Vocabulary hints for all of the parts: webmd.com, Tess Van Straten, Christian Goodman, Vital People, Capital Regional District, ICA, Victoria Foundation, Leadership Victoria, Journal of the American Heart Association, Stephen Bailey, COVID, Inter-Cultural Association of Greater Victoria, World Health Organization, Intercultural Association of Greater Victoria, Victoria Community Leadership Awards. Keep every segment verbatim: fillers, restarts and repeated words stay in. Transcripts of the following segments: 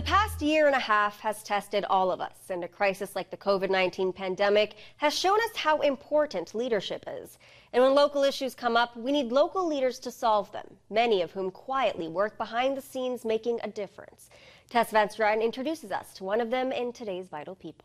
The past year and a half has tested all of us, and a crisis like the COVID nineteen pandemic has shown us how important leadership is. And when local issues come up, we need local leaders to solve them, many of whom quietly work behind the scenes making a difference. Tess Van Straten introduces us to one of them in today's Vital People.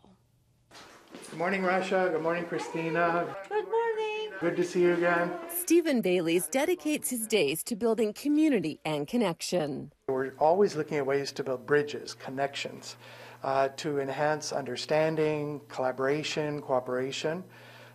Good morning, Rasha. Good morning, Christina. Good morning. Good to see you again. Stephen Bailey dedicates his days to building community and connection. We're always looking at ways to build bridges, connections, uh, to enhance understanding, collaboration, cooperation,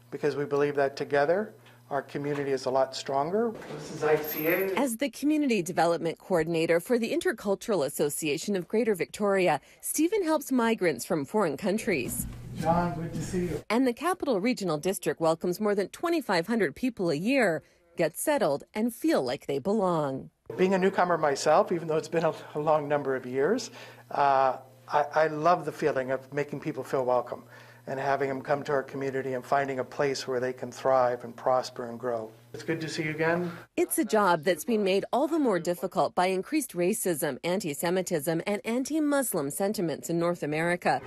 because we believe that together our community is a lot stronger. This is I C A. As the Community Development Coordinator for the Intercultural Association of Greater Victoria, Stephen helps migrants from foreign countries. John, good to see you. And the Capital Regional District welcomes more than twenty-five hundred people a year, get settled and feel like they belong. Being a newcomer myself, even though it's been a long number of years, uh, I, I love the feeling of making people feel welcome and having them come to our community and finding a place where they can thrive and prosper and grow. It's good to see you again. It's a job that's been made all the more difficult by increased racism, anti-Semitism, and anti-Muslim sentiments in North America,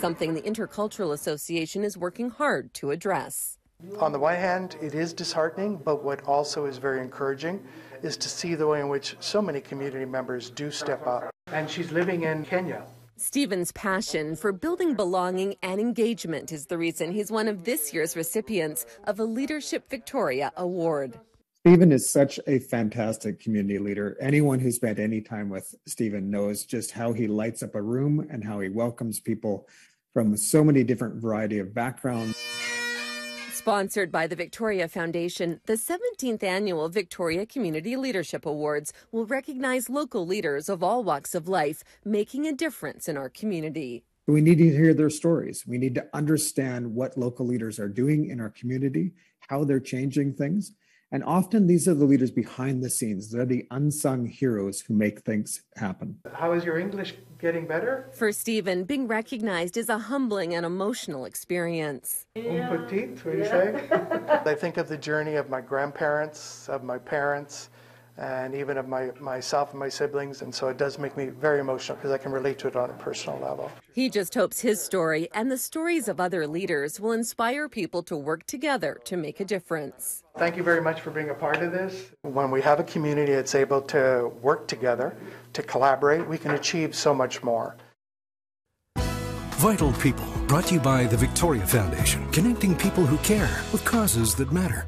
something the Intercultural Association is working hard to address. On the one hand, it is disheartening, but what also is very encouraging is to see the way in which so many community members do step up. And she's living in Kenya. Stephen's passion for building belonging and engagement is the reason he's one of this year's recipients of a Leadership Victoria Award. Stephen is such a fantastic community leader. Anyone who spent any time with Stephen knows just how he lights up a room and how he welcomes people from so many different variety of backgrounds. Sponsored by the Victoria Foundation, the seventeenth annual Victoria Community Leadership Awards will recognize local leaders of all walks of life making a difference in our community. We need to hear their stories. We need to understand what local leaders are doing in our community, how they're changing things. And often these are the leaders behind the scenes. They're the unsung heroes who make things happen. How is your English getting better? For Stephen, being recognized is a humbling and emotional experience. Yeah. Un petit, what do you say? I think of the journey of my grandparents, of my parents, and even of my, myself and my siblings, and so it does make me very emotional because I can relate to it on a personal level. He just hopes his story and the stories of other leaders will inspire people to work together to make a difference. Thank you very much for being a part of this. When we have a community that's able to work together, to collaborate, we can achieve so much more. Vital People, brought to you by the Victoria Foundation, connecting people who care with causes that matter.